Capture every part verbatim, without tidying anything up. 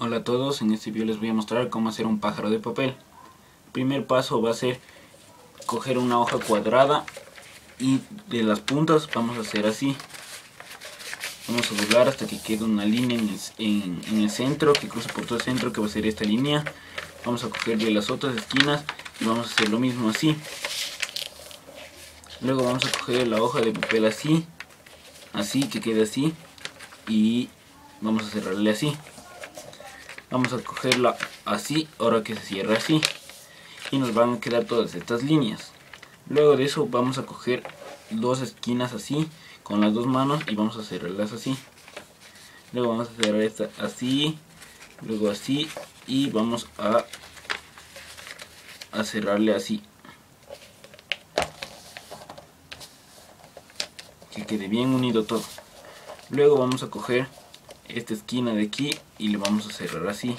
Hola a todos, en este video les voy a mostrar cómo hacer un pájaro de papel. El primer paso va a ser coger una hoja cuadrada y de las puntas vamos a hacer así. Vamos a doblar hasta que quede una línea en el, en, en el centro, que cruce por todo el centro, que va a ser esta línea. Vamos a coger de las otras esquinas y vamos a hacer lo mismo así. Luego vamos a coger la hoja de papel así, así que quede así, y vamos a cerrarle así. Vamos a cogerla así, ahora que se cierra así, y nos van a quedar todas estas líneas. Luego de eso vamos a coger dos esquinas así con las dos manos y vamos a cerrarlas así. Luego vamos a cerrar esta así, luego así, y vamos a, a cerrarle así, que quede bien unido todo. Luego vamos a coger esta esquina de aquí y le vamos a cerrar así.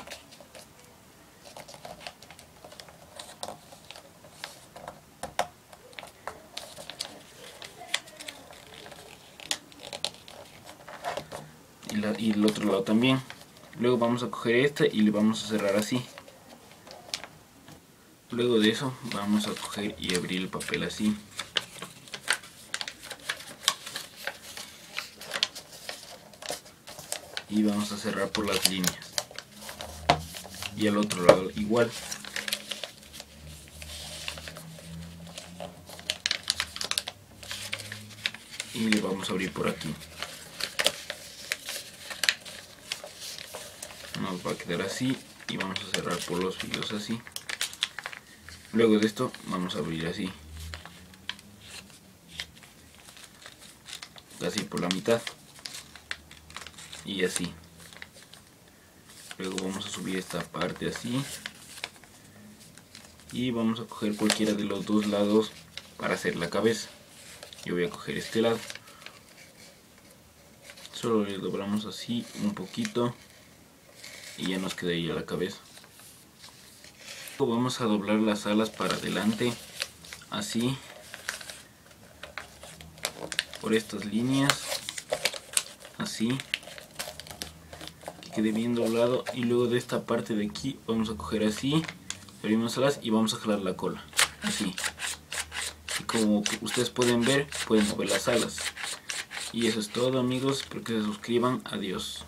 Y, la, y el otro lado también. Luego vamos a coger esta y le vamos a cerrar así. Luego de eso vamos a coger y abrir el papel así. Y vamos a cerrar por las líneas, y al otro lado igual. Y le vamos a abrir por aquí. Nos va a quedar así y vamos a cerrar por los filos así. Luego de esto vamos a abrir así, casi por la mitad. Y así. Luego vamos a subir esta parte así. Y vamos a coger cualquiera de los dos lados para hacer la cabeza. Yo voy a coger este lado. Solo le doblamos así un poquito. Y ya nos quedaría la cabeza. Vamos a doblar las alas para adelante. Así. Por estas líneas. Así. Quede bien doblado. Y luego de esta parte de aquí vamos a coger así, abrimos alas y vamos a jalar la cola así, y como ustedes pueden ver, pueden mover las alas. Y eso es todo, amigos, espero que se suscriban. Adiós.